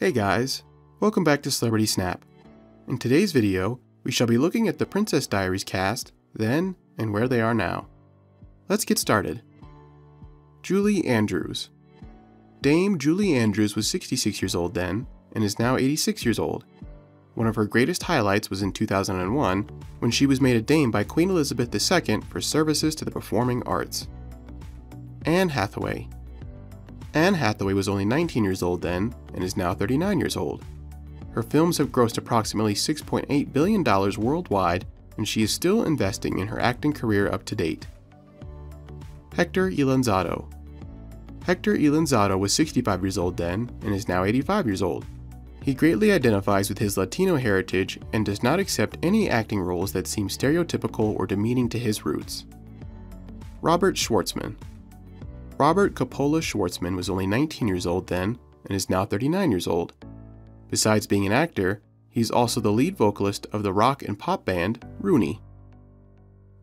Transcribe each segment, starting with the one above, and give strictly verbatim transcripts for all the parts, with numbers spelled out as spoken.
Hey guys, welcome back to Celebrity Snap. In today's video, we shall be looking at the Princess Diaries cast, then and where they are now. Let's get started. Julie Andrews. Dame Julie Andrews was sixty-six years old then, and is now eighty-six years old. One of her greatest highlights was in two thousand one, when she was made a dame by Queen Elizabeth the Second for services to the performing arts. Anne Hathaway. Anne Hathaway was only nineteen years old then, and is now thirty-nine years old. Her films have grossed approximately six point eight billion dollars worldwide, and she is still investing in her acting career up to date. Hector Elizondo. Hector Elizondo was sixty-five years old then, and is now eighty-five years old. He greatly identifies with his Latino heritage and does not accept any acting roles that seem stereotypical or demeaning to his roots. Robert Schwartzman. Robert Coppola-Schwartzman was only nineteen years old then, and is now thirty-nine years old. Besides being an actor, he's also the lead vocalist of the rock and pop band, Rooney.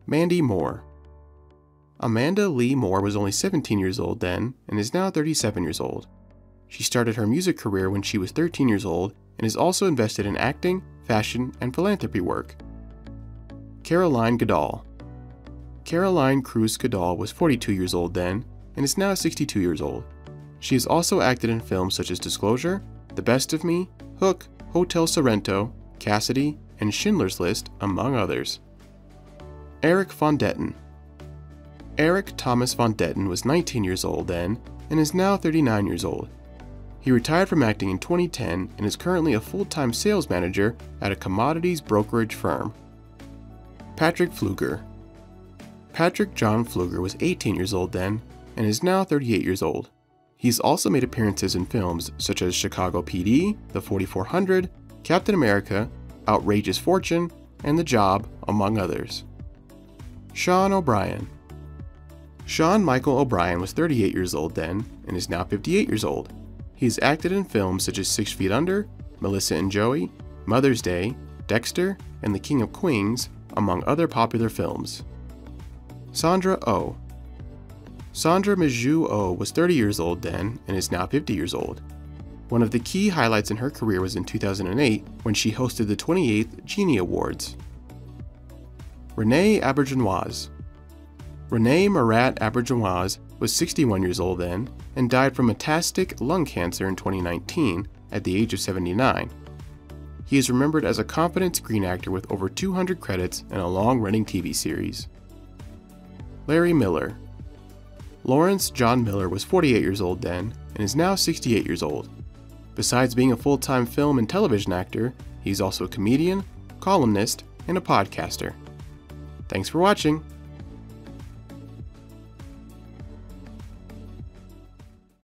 Mandy Moore. Amanda Lee Moore was only seventeen years old then, and is now thirty-seven years old. She started her music career when she was thirteen years old, and is also invested in acting, fashion, and philanthropy work. Caroline Goodall. Caroline Cruz Goodall was forty-two years old then, and is now sixty-two years old. She has also acted in films such as Disclosure, The Best of Me, Hook, Hotel Sorrento, Cassidy, and Schindler's List, among others. Eric von Detten. Eric Thomas von Detten was nineteen years old then, and is now thirty-nine years old. He retired from acting in twenty ten and is currently a full-time sales manager at a commodities brokerage firm. Patrick Flueger. Patrick John Flueger was eighteen years old then, and is now thirty-eight years old. He's also made appearances in films such as Chicago P D, The forty-four hundred, Captain America, Outrageous Fortune, and The Job, among others. Sean O'Bryan. Sean Michael O'Bryan was thirty-eight years old then, and is now fifty-eight years old. He's acted in films such as Six Feet Under, Melissa and Joey, Mother's Day, Dexter, and The King of Queens, among other popular films. Sandra Oh. Sandra Oh was thirty years old then, and is now fifty years old. One of the key highlights in her career was in two thousand eight, when she hosted the twenty-eighth Genie Awards. Rene Auberjonois. Rene Marat Auberjonois was sixty-one years old then, and died from metastatic lung cancer in twenty nineteen at the age of seventy-nine. He is remembered as a competent screen actor with over two hundred credits and a long-running T V series. Larry Miller. Lawrence John Miller was forty-eight years old then, and is now sixty-eight years old. Besides being a full-time film and television actor, he's also a comedian, columnist, and a podcaster. Thanks for watching!